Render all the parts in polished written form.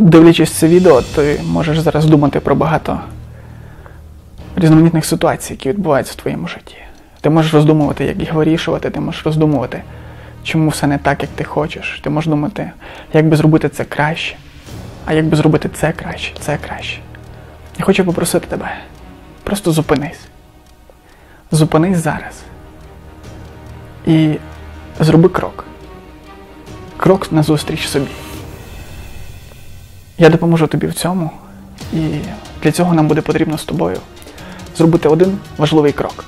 дивлячись це відео, ти можеш зараз думати про багато різноманітних ситуацій, які відбуваються в твоєму житті. Ти можеш роздумувати, як їх вирішувати, ти можеш роздумувати, чому все не так, як ти хочеш. Ти можеш думати, як би зробити це краще, а як би зробити це краще, це краще. Я хочу попросити тебе, просто зупинись. Зупинись зараз. І зроби крок. Крок назустріч собі. Я допоможу тобі в цьому, і для цього нам буде потрібно з тобою зробити один важливий крок.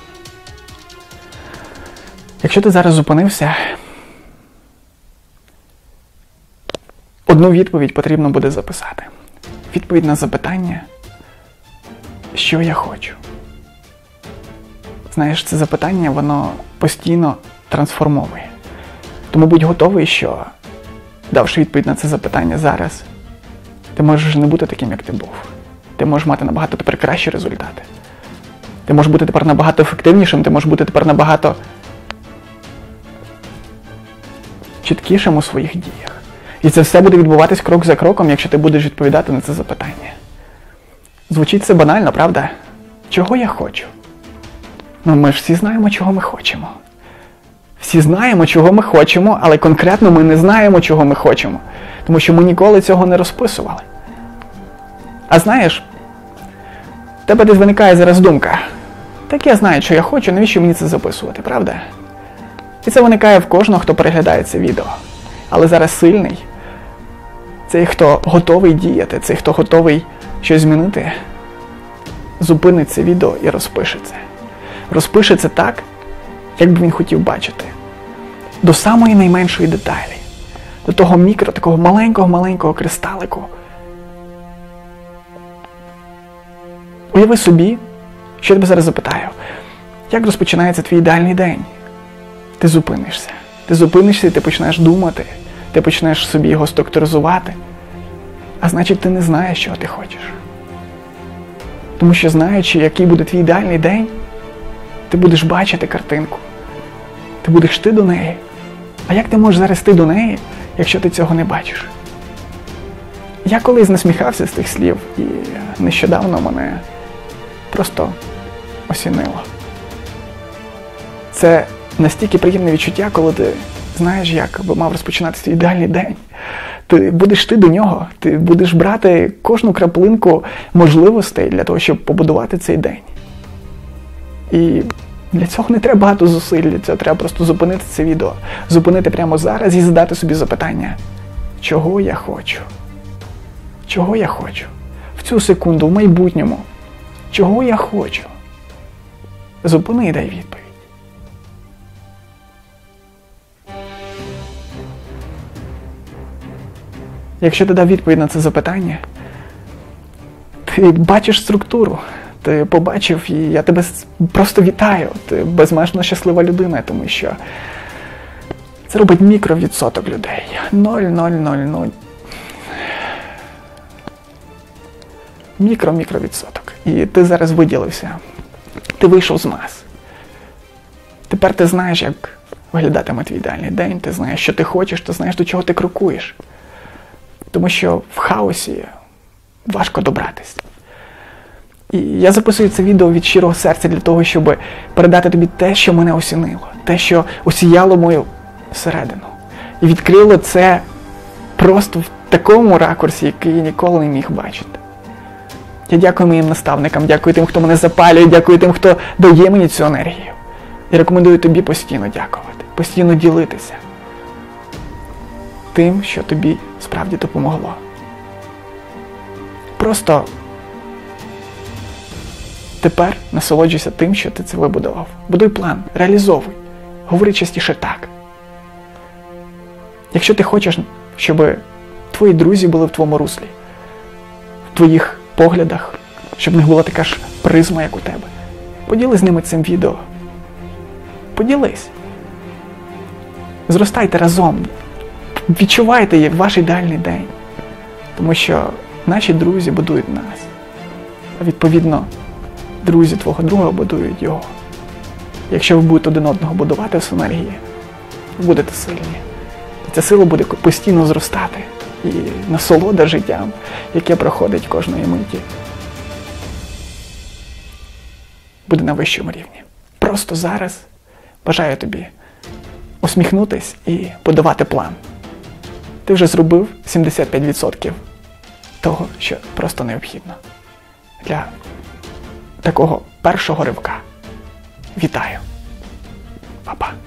Якщо ти зараз зупинився, одну відповідь потрібно буде записати. Відповідь на запитання, що я хочу. Знаєш, це запитання, воно постійно трансформовує. Тому будь готовий, що, давши відповідь на це запитання зараз, ти можеш не бути таким, як ти був. Ти можеш мати набагато тепер кращі результати. Ти можеш бути тепер набагато ефективнішим, ти можеш бути тепер набагато чіткішим у своїх діях. І це все буде відбуватись крок за кроком, якщо ти будеш відповідати на це запитання. Звучить це банально, правда? Чого я хочу? Ну, ми ж всі знаємо, чого ми хочемо. Всі знаємо, чого ми хочемо, але конкретно ми не знаємо, чого ми хочемо. Тому що ми ніколи цього не розписували. А знаєш, в тебе десь виникає зараз думка. Так я знаю, що я хочу, навіщо мені це записувати, правда? І це виникає в кожного, хто переглядає це відео. Але зараз сильний – цей, хто готовий діяти, цей, хто готовий щось змінити, зупинить це відео і розпише це. Розпише це так, як би він хотів бачити. До самої найменшої деталі. До того мікро, такого маленького-маленького кристалику. Уяви собі, що я тебе зараз запитаю. Як розпочинається твій ідеальний день? Ти зупинишся. Ти зупинишся і ти почнеш думати. Ти почнеш собі його структуризувати. А значить, ти не знаєш, чого ти хочеш. Тому що знаючи, який буде твій ідеальний день, ти будеш бачити картинку. Ти будеш йти до неї. А як ти можеш зараз йти до неї, якщо ти цього не бачиш? Я колись насміхався з тих слів, і нещодавно мене просто осінило. Це настільки приємне відчуття, коли ти знаєш, як би мав розпочинатися ідеальний день. Ти будеш йти до нього, ти будеш брати кожну краплинку можливостей для того, щоб побудувати цей день. І для цього не треба багато зусиль, для цього треба просто зупинити це відео. Зупинити прямо зараз і задати собі запитання. Чого я хочу? Чого я хочу? В цю секунду, в майбутньому. Чого я хочу? Зупини і дай відповідь. Якщо ти дав відповідь на це запитання, ти бачиш структуру. Ти побачив її, я тебе просто вітаю. Ти безмежно щаслива людина, тому що це робить мікровідсоток людей. 0,000. Мікровідсоток. І ти зараз виділився. Ти вийшов з нас. Тепер ти знаєш, як виглядатиме твій ідеальний день, ти знаєш, що ти хочеш, ти знаєш, до чого ти крокуєш. Тому що в хаосі важко добратися. І я записую це відео від щирого серця для того, щоб передати тобі те, що мене осінило, те, що осіяло мою середину. І відкрило це просто в такому ракурсі, який я ніколи не міг бачити. Я дякую моїм наставникам, дякую тим, хто мене запалює, дякую тим, хто дає мені цю енергію. Я рекомендую тобі постійно дякувати, постійно ділитися тим, що тобі справді допомогло. Просто тепер насолоджуйся тим, що ти це вибудував. Будуй план, реалізовуй, говори частіше так. Якщо ти хочеш, щоб твої друзі були в твоєму руслі, в твоїх поглядах, щоб в них була така ж призма, як у тебе, поділись з ними цим відео. Поділись. Зростайте разом. Відчувайте ваш ідеальний день. Тому що наші друзі будують нас. А відповідно, друзі твого друга будують його. Якщо ви будете один одного будувати в синергії, ви будете сильні. І ця сила буде постійно зростати. і насолода життям, яке проходить кожної миті, буде на вищому рівні. Просто зараз бажаю тобі усміхнутись і будувати план. Ти вже зробив 75% того, що просто необхідно для такого першого ривка. Вітаю. Па-па.